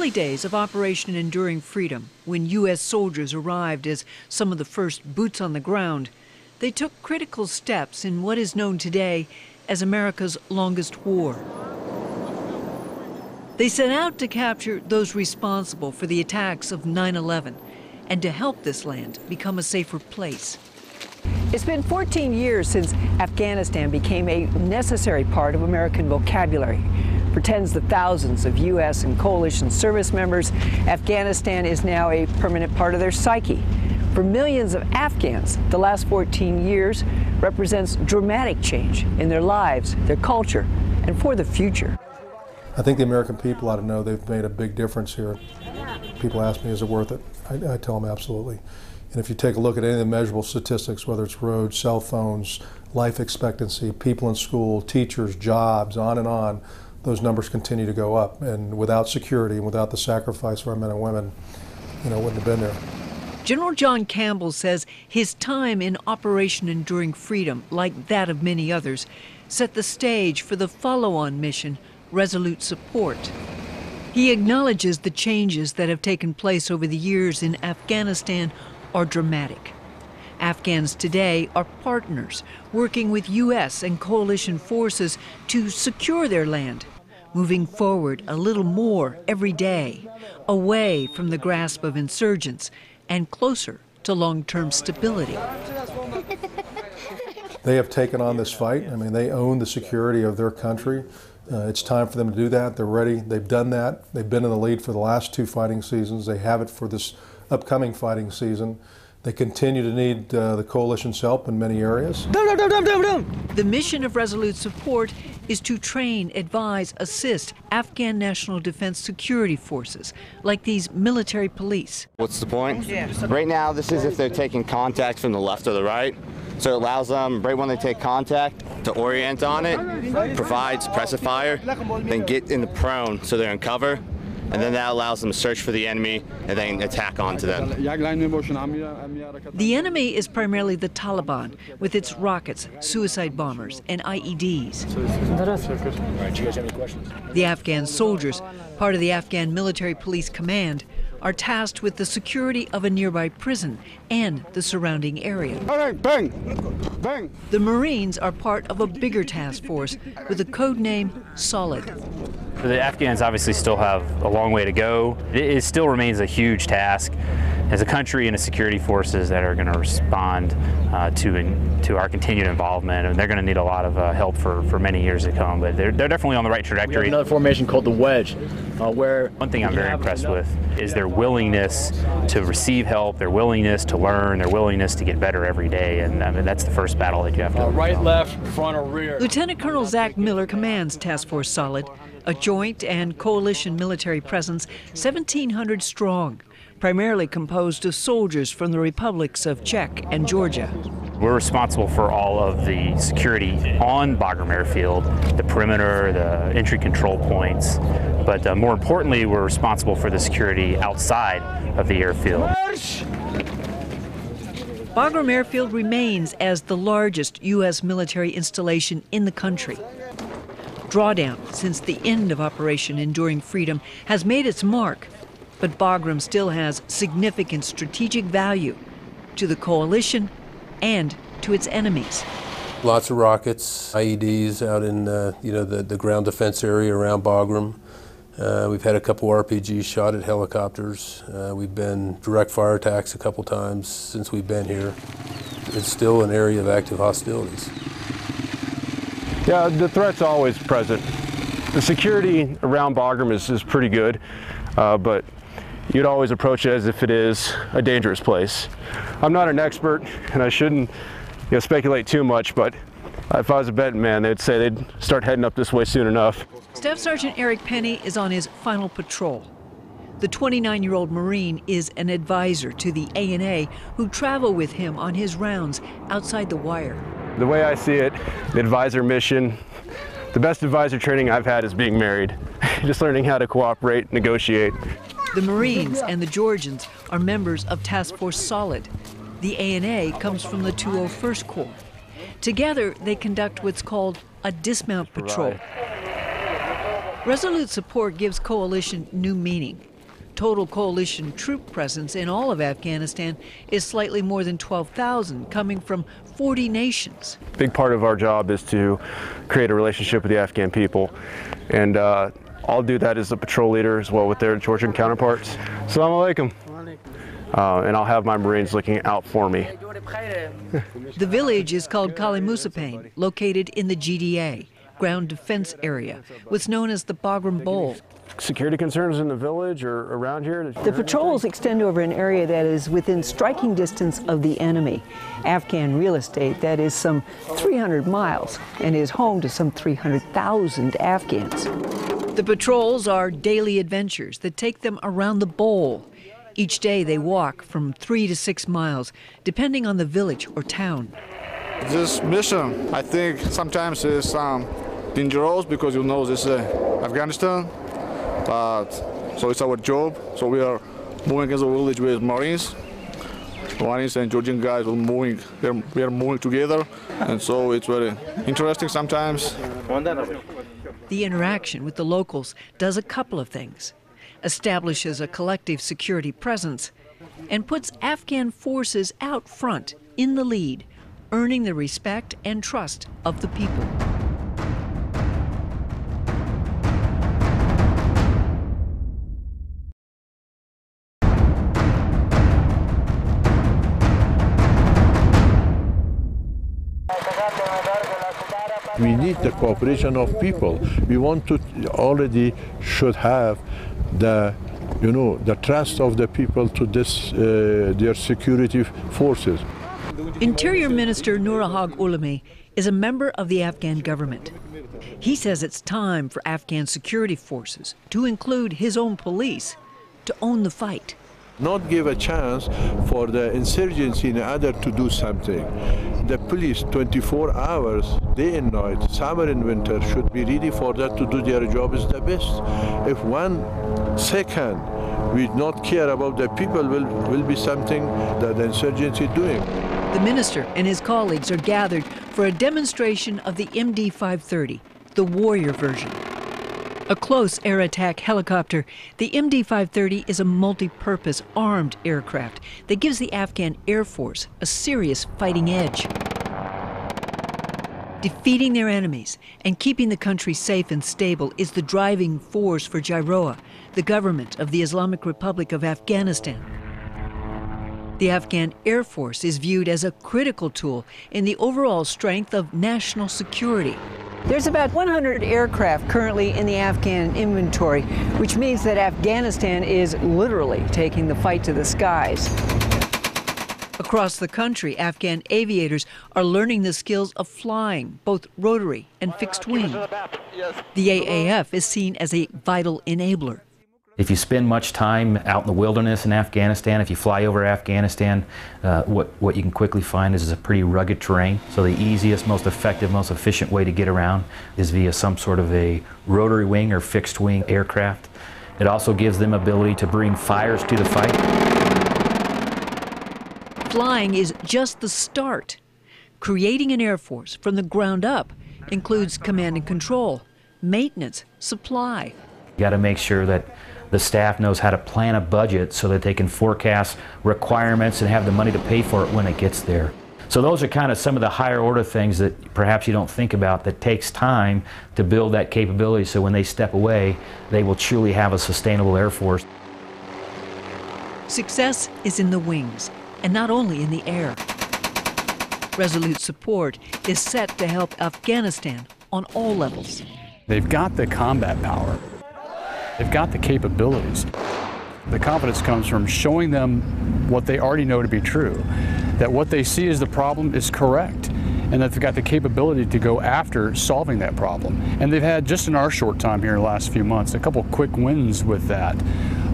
early days of Operation Enduring Freedom, when U.S. soldiers arrived as some of the first boots on the ground, they took critical steps in what is known today as America's longest war. They set out to capture those responsible for the attacks of 9/11 and to help this land become a safer place. It's been 14 years since Afghanistan became a necessary part of American vocabulary. For tens of thousands of U.S. and coalition service members, Afghanistan is now a permanent part of their psyche. For millions of Afghans, the last 14 years represents dramatic change in their lives, their culture, and for the future. I think the American people ought to know they've made a big difference here. People ask me, is it worth it? I tell them absolutely. And if you take a look at any of the measurable statistics, whether it's roads, cell phones, life expectancy, people in school, teachers, jobs, on, those numbers continue to go up. And without security and without the sacrifice of our men and women, you know, wouldn't have been there. General John Campbell says his time in Operation Enduring Freedom, like that of many others, set the stage for the follow-on mission, Resolute Support. He acknowledges the changes that have taken place over the years in Afghanistan are dramatic. Afghans today are partners, working with U.S. and coalition forces to secure their land, moving forward a little more every day, away from the grasp of insurgents and closer to long-term stability. They have taken on this fight. I mean, they own the security of their country. It's time for them to do that. They're ready. They've done that. They've been in the lead for the last two fighting seasons. They have it for this upcoming fighting season. They continue to need the coalition's help in many areas. The mission of Resolute Support is to train, advise, assist Afghan National Defense Security Forces, like these military police. What's the point? Yeah. Right now, this is if they're taking contact from the left or the right. So it allows them, right when they take contact, to orient on it, provides press a fire, then get in the prone so they're in cover. And then that allows them to search for the enemy and then attack onto them. The enemy is primarily the Taliban, with its rockets, suicide bombers, and IEDs. The Afghan soldiers, part of the Afghan Military Police Command, are tasked with the security of a nearby prison and the surrounding area. The Marines are part of a bigger task force with the code name Solid. The Afghans obviously still have a long way to go. It still remains a huge task as a country and as security forces that are going to respond to our continued involvement, and they're going to need a lot of help for many years to come, but they're definitely on the right trajectory. We have another formation called the Wedge, where one thing I'm very impressed with is their willingness to receive help, their willingness to learn, their willingness to get better every day, and I mean, that's the first battle that you have to overcome. Right, left, front, or rear. Lieutenant Colonel Zach Miller commands Task Force Solid, a joint and coalition military presence 1,700 strong, primarily composed of soldiers from the republics of Czech and Georgia. We're responsible for all of the security on Bagram Airfield, the perimeter, the entry control points, but more importantly, we're responsible for the security outside of the airfield. Bagram Airfield remains as the largest U.S. military installation in the country. Drawdown since the end of Operation Enduring Freedom has made its mark, but Bagram still has significant strategic value to the coalition and to its enemies. Lots of rockets, IEDs out in the ground defense area around Bagram. We've had a couple RPGs shot at helicopters. We've been direct fire attacks a couple times since we've been here. It's still an area of active hostilities. Yeah, the threat's always present. The security around Bagram is pretty good, but you'd always approach it as if it is a dangerous place. I'm not an expert, and I shouldn't speculate too much, but if I was a betting man, they'd say they'd start heading up this way soon enough. Staff Sergeant Eric Penny is on his final patrol. The 29-year-old Marine is an advisor to the ANA who travel with him on his rounds outside the wire. The way I see it, the advisor mission, the best advisor training I've had is being married. Just learning how to cooperate, negotiate. The Marines and the Georgians are members of Task Force Solid. The ANA comes from the 201st Corps. Together, they conduct what's called a dismount patrol. Resolute Support gives coalition new meaning. total coalition troop presence in all of Afghanistan is slightly more than 12,000, coming from 40 nations. A big part of our job is to create a relationship with the Afghan people, and I'll do that as a patrol leader as well with their Georgian counterparts. Assalamu alaikum. And I'll have my Marines looking out for me. The village is called Kalimusapain, located in the GDA, ground defense area, what's known as the Bagram Bowl. Security concerns in the village or around here? The patrols extend over an area that is within striking distance of the enemy. Afghan real estate that is some 300 miles and is home to some 300,000 Afghans. The patrols are daily adventures that take them around the bowl. Each day they walk from 3 to 6 miles, depending on the village or town. This mission, I think, sometimes is dangerous because you know this is Afghanistan. So it's our job. So we are moving as a village with Marines. Marines and Georgian guys are moving. We are moving together, and so it's very interesting sometimes. The interaction with the locals does a couple of things: establishes a collective security presence, and puts Afghan forces out front, in the lead, earning the respect and trust of the people. We need the cooperation of people. We want to already should have the, you know, the trust of the people to this, their security forces. Interior Minister Nur ul-Haq Ulumi is a member of the Afghan government. He says it's time for Afghan security forces, to include his own police, to own the fight. Not give a chance for the insurgency in order to do something. The police, 24 hours, day and night, summer and winter, should be ready for that to do their job is the best. If 1 second we not care about the people, will be something that the insurgency is doing. The minister and his colleagues are gathered for a demonstration of the MD-530, the warrior version. A close air attack helicopter, the MD-530 is a multi-purpose armed aircraft that gives the Afghan Air Force a serious fighting edge. Defeating their enemies and keeping the country safe and stable is the driving force for Jirga, the government of the Islamic Republic of Afghanistan. The Afghan Air Force is viewed as a critical tool in the overall strength of national security. There's about 100 aircraft currently in the Afghan inventory, which means that Afghanistan is literally taking the fight to the skies. Across the country, Afghan aviators are learning the skills of flying, both rotary and fixed wing. The AAF is seen as a vital enabler. If you spend much time out in the wilderness in Afghanistan, if you fly over Afghanistan, what you can quickly find is a pretty rugged terrain. So the easiest, most effective, most efficient way to get around is via some sort of a rotary wing or fixed wing aircraft. It also gives them ability to bring fires to the fight. Flying is just the start. Creating an Air Force from the ground up includes command and control, maintenance, supply. You got to make sure that the staff knows how to plan a budget so that they can forecast requirements and have the money to pay for it when it gets there. So those are kind of some of the higher order things that perhaps you don't think about that takes time to build that capability, so when they step away, they will truly have a sustainable Air Force. Success is in the wings, and not only in the air. Resolute Support is set to help Afghanistan on all levels. They've got the combat power. They've got the capabilities. The confidence comes from showing them what they already know to be true, that what they see as the problem is correct, and that they've got the capability to go after solving that problem. And they've had, just in our short time here in the last few months, a couple quick wins with that.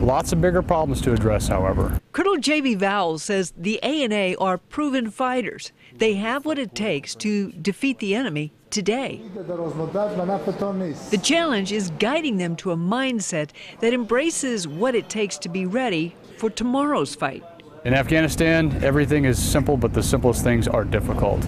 Lots of bigger problems to address, however. Colonel J.B. Vowell says the ANA are proven fighters. They have what it takes to defeat the enemy today. The challenge is guiding them to a mindset that embraces what it takes to be ready for tomorrow's fight. In Afghanistan, everything is simple, but the simplest things are difficult.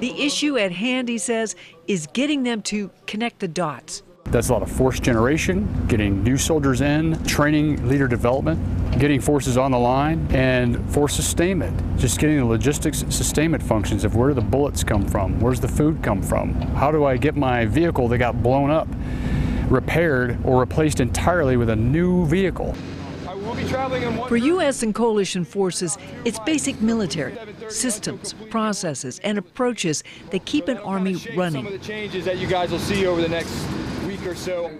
The issue at hand, he says, is getting them to connect the dots. That's a lot of force generation, getting new soldiers in, training, leader development, getting forces on the line, and force sustainment. Just getting the logistics sustainment functions of where do the bullets come from, where's the food come from, how do I get my vehicle that got blown up repaired or replaced entirely with a new vehicle. For U.S. and coalition forces, it's basic military systems, processes, and approaches that keep an army running. Some of the changes that you guys will see over the next week or so.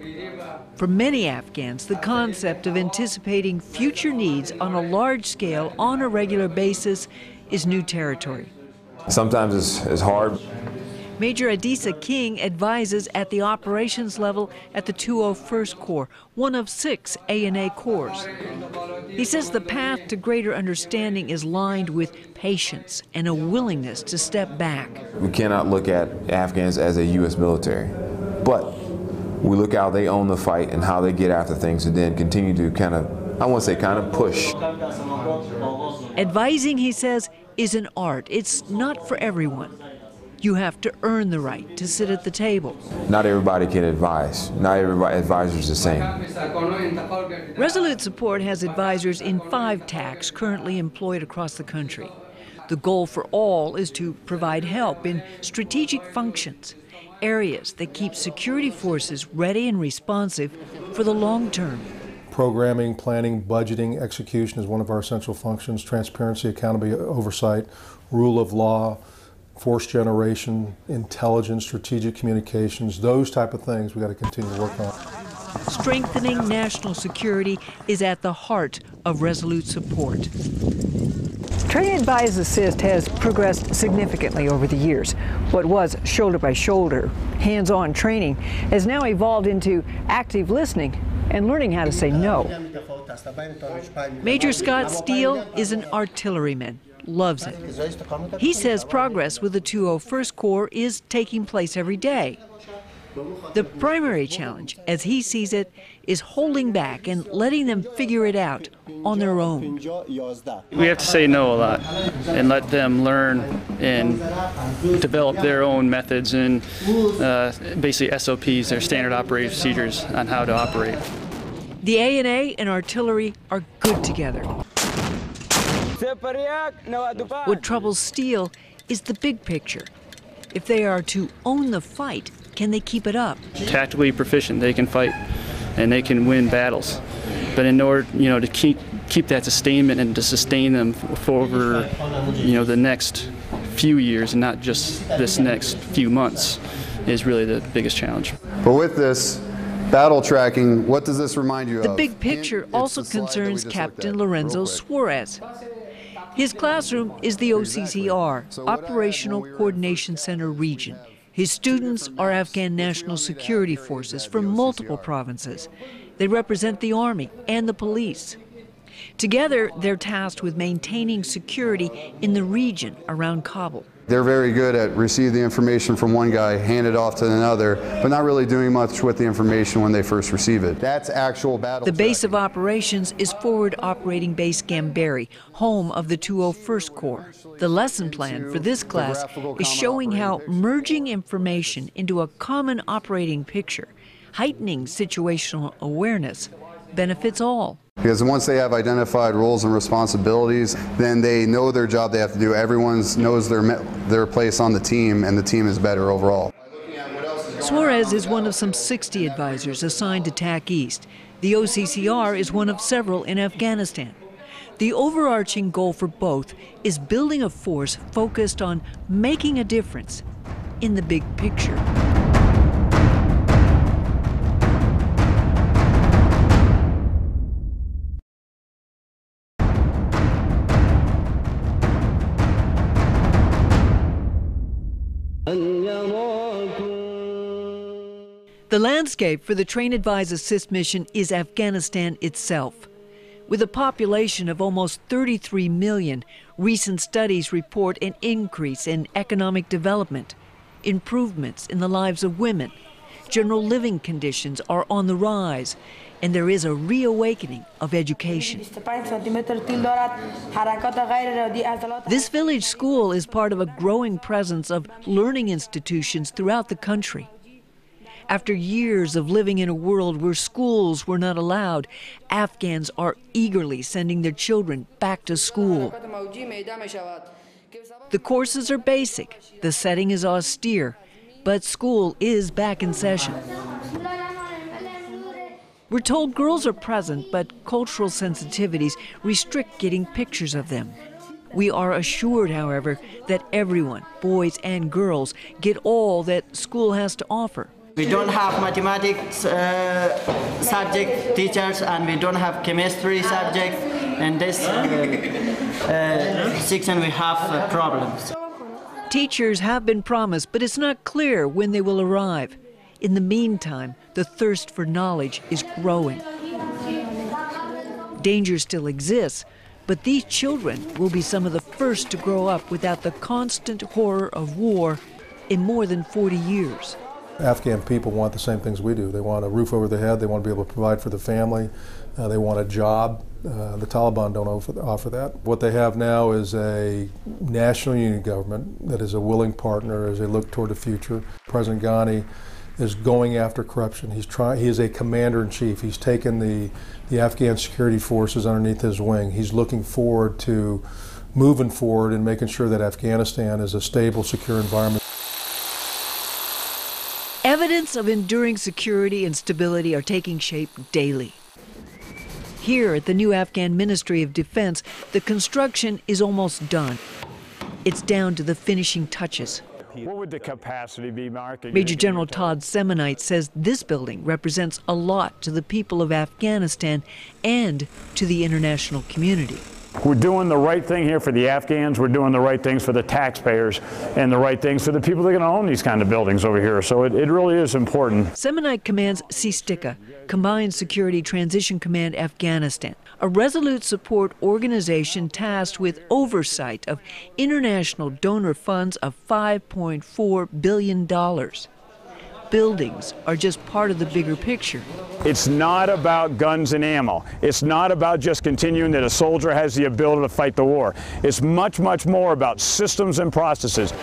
For many Afghans, the concept of anticipating future needs on a large scale, on a regular basis, is new territory. Sometimes it's hard. Major Adisa King advises at the operations level at the 201st Corps, one of 6 A&A Corps. He says the path to greater understanding is lined with patience and a willingness to step back. We cannot look at Afghans as a U.S. military, but we look how they own the fight and how they get after things and then continue to kind of, I want to say kind of push. Advising, he says, is an art. It's not for everyone. You have to earn the right to sit at the table. Not everybody can advise. Not everybody advisors the same. Resolute Support has advisors in 5 TACs currently employed across the country. The goal for all is to provide help in strategic functions, areas that keep security forces ready and responsive for the long term. Programming, planning, budgeting, execution is one of our essential functions. Transparency, accountability, oversight, rule of law, force generation, intelligence, strategic communications, those type of things we got to continue to work on. Strengthening national security is at the heart of Resolute Support. Training Advise Assist has progressed significantly over the years. What was shoulder by shoulder, hands-on training has now evolved into active listening and learning how to say no. Major Scott Steele is an artilleryman. Loves it. He says progress with the 201st Corps is taking place every day. The primary challenge, as he sees it, is holding back and letting them figure it out on their own. We have to say no a lot and let them learn and develop their own methods and basically SOPs, their standard operating procedures on how to operate. The A&A and artillery are good together. What troubles Steele is the big picture. If they are to own the fight, can they keep it up? Tactically proficient, they can fight and they can win battles. But in order, to keep that sustainment and to sustain them for over, the next few years and not just this next few months is really the biggest challenge. But with this battle tracking, what does this remind you of? The big picture also concerns Captain Lorenzo Suarez. His classroom is the OCCR, Operational Coordination Center region. His students are Afghan National Security Forces from multiple provinces. They represent the Army and the police. Together, they're tasked with maintaining security in the region around Kabul. They're very good at receiving the information from one guy, hand it off to another, but not really doing much with the information when they first receive it. That's actual battle. The base of operations is Forward Operating Base Gamberi, home of the 201st Corps. The lesson plan for this class is showing how merging information into a common operating picture, heightening situational awareness, benefits all. Because once they have identified roles and responsibilities, then they know their job they have to do. Everyone knows their place on the team, and the team is better overall. Suarez is one of some 60 advisors assigned to TAC East. The OCCR is one of several in Afghanistan. The overarching goal for both is building a force focused on making a difference in the big picture. The landscape for the Train Advise Assist mission is Afghanistan itself. With a population of almost 33 million, recent studies report an increase in economic development. Improvements in the lives of women, general living conditions are on the rise, and there is a reawakening of education. This village school is part of a growing presence of learning institutions throughout the country. After years of living in a world where schools were not allowed, Afghans are eagerly sending their children back to school. The courses are basic, the setting is austere, but school is back in session. We're told girls are present, but cultural sensitivities restrict getting pictures of them. We are assured, however, that everyone, boys and girls, get all that school has to offer. We don't have mathematics subject teachers, and we don't have chemistry subject. In this section, we have problems. Teachers have been promised, but it's not clear when they will arrive. In the meantime, the thirst for knowledge is growing. Danger still exists, but these children will be some of the first to grow up without the constant horror of war in more than 40 years. Afghan people want the same things we do. They want a roof over their head, they want to be able to provide for the family, they want a job. The Taliban don't offer that. What they have now is a national unity government that is a willing partner as they look toward the future. President Ghani is going after corruption. He is a commander-in-chief. He's taken the Afghan security forces underneath his wing. He's looking forward to moving forward and making sure that Afghanistan is a stable, secure environment. Evidence of enduring security and stability are taking shape daily. Here at the new Afghan Ministry of Defense, the construction is almost done. It's down to the finishing touches. What would the capacity be, Mark? Major General Todd Semonite says this building represents a lot to the people of Afghanistan and to the international community. We're doing the right thing here for the Afghans, we're doing the right things for the taxpayers, and the right things for the people that are going to own these kind of buildings over here, so it really is important. Semonite commands CSTCA, Combined Security Transition Command Afghanistan, a Resolute Support organization tasked with oversight of international donor funds of $5.4 billion. Buildings are just part of the bigger picture. It's not about guns and ammo. It's not about just continuing that a soldier has the ability to fight the war. It's much, much more about systems and processes.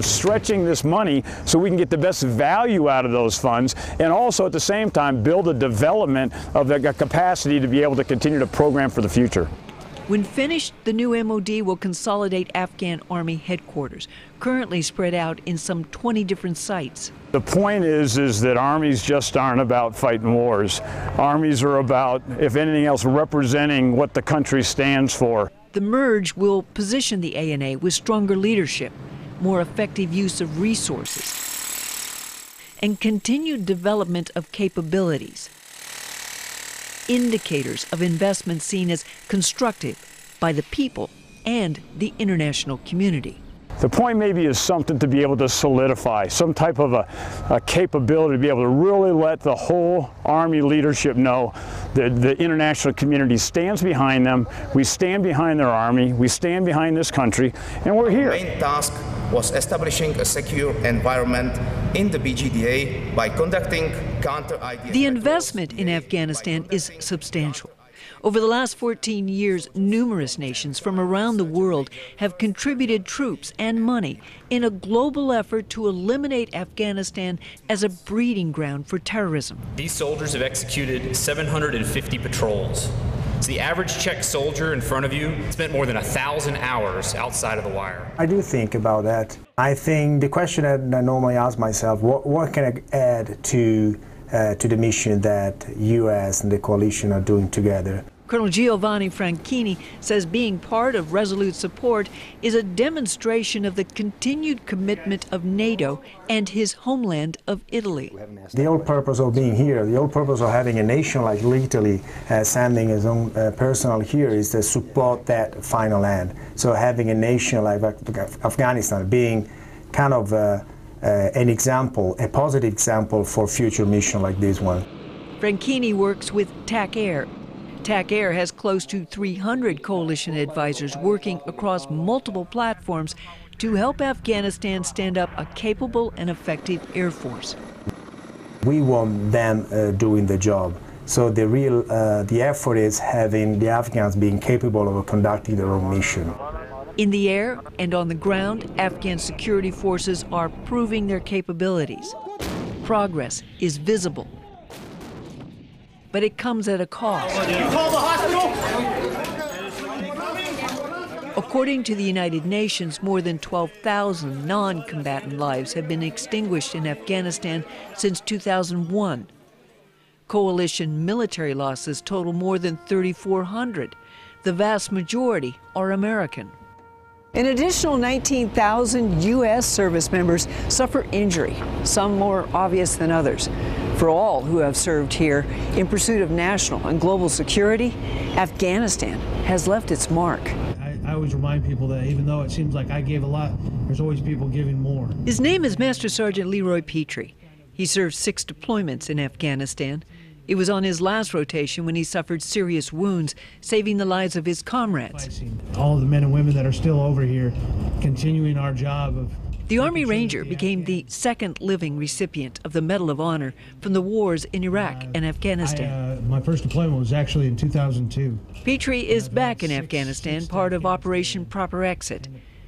Stretching this money so we can get the best value out of those funds, and also at the same time build a development of the capacity to be able to continue to program for the future. When finished, the new MOD will consolidate Afghan Army headquarters, currently spread out in some 20 different sites. The point is that armies just aren't about fighting wars. Armies are about, if anything else, representing what the country stands for. The merge will position the ANA with stronger leadership, more effective use of resources, and continued development of capabilities. Indicators of investment seen as constructive by the people and the international community. The point maybe is something to be able to solidify, some type of a capability to be able to really let the whole Army leadership know that the international community stands behind them, we stand behind their Army, we stand behind this country, and we're here. Our main task was establishing a secure environment in the BGDA by conducting counter-IDF. The investment in Afghanistan is substantial. Over the last 14 years, numerous nations from around the world have contributed troops and money in a global effort to eliminate Afghanistan as a breeding ground for terrorism. These soldiers have executed 750 patrols. So the average Czech soldier in front of you spent more than 1,000 hours outside of the wire. I do think about that. I think the question that I normally ask myself, what can I add to the mission that U.S. and the coalition are doing together. Colonel Giovanni Franchini says being part of Resolute Support is a demonstration of the continued commitment of NATO and his homeland of Italy. The whole purpose of being here, the whole purpose of having a nation like Italy sending its own personnel here is to support that final end. So having a nation like Afghanistan being kind of an example, a positive example for future missions like this one. Franchini works with TAC Air. TAC Air has close to 300 coalition advisors working across multiple platforms to help Afghanistan stand up a capable and effective air force. We want them doing the job. So the real effort is having the Afghans being capable of conducting their own mission. In the air and on the ground, Afghan security forces are proving their capabilities. Progress is visible, but it comes at a cost. You call the hospital? According to the United Nations, more than 12,000 non-combatant lives have been extinguished in Afghanistan since 2001. Coalition military losses total more than 3,400. The vast majority are American. An additional 19,000 U.S. service members suffer injury, some more obvious than others. For all who have served here in pursuit of national and global security, Afghanistan has left its mark. I always remind people that even though it seems like I gave a lot, there's always people giving more. His name is Master Sergeant Leroy Petrie. He served 6 deployments in Afghanistan. It was on his last rotation when he suffered serious wounds, saving the lives of his comrades. All of the men and women that are still over here, continuing our job of... The Army Ranger became the second living recipient of the Medal of Honor from the wars in Iraq and Afghanistan. My first deployment was actually in 2002. Petrie is back in Afghanistan, part of Operation Proper Exit,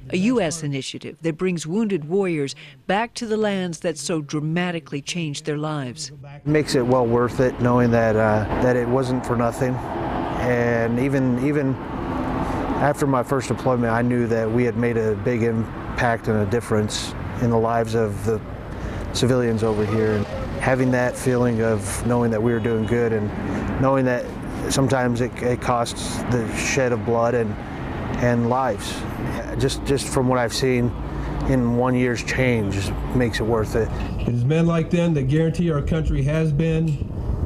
a U.S. initiative that brings wounded warriors back to the lands that so dramatically changed their lives. It makes it well worth it, knowing that that it wasn't for nothing. And even after my first deployment, I knew that we had made a big impact and a difference in the lives of the civilians over here. And having that feeling of knowing that we were doing good, and knowing that sometimes it costs the shed of blood and lives. Just from what I've seen in one year's change makes it worth it. It is men like them that guarantee our country has been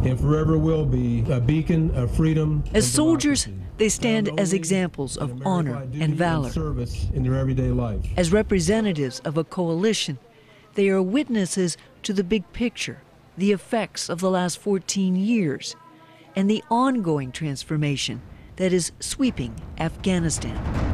and forever will be a beacon of freedom. As soldiers, they stand as examples of honor and valor. And service in their everyday life. As representatives of a coalition, they are witnesses to the big picture, the effects of the last 14 years, and the ongoing transformation that is sweeping Afghanistan.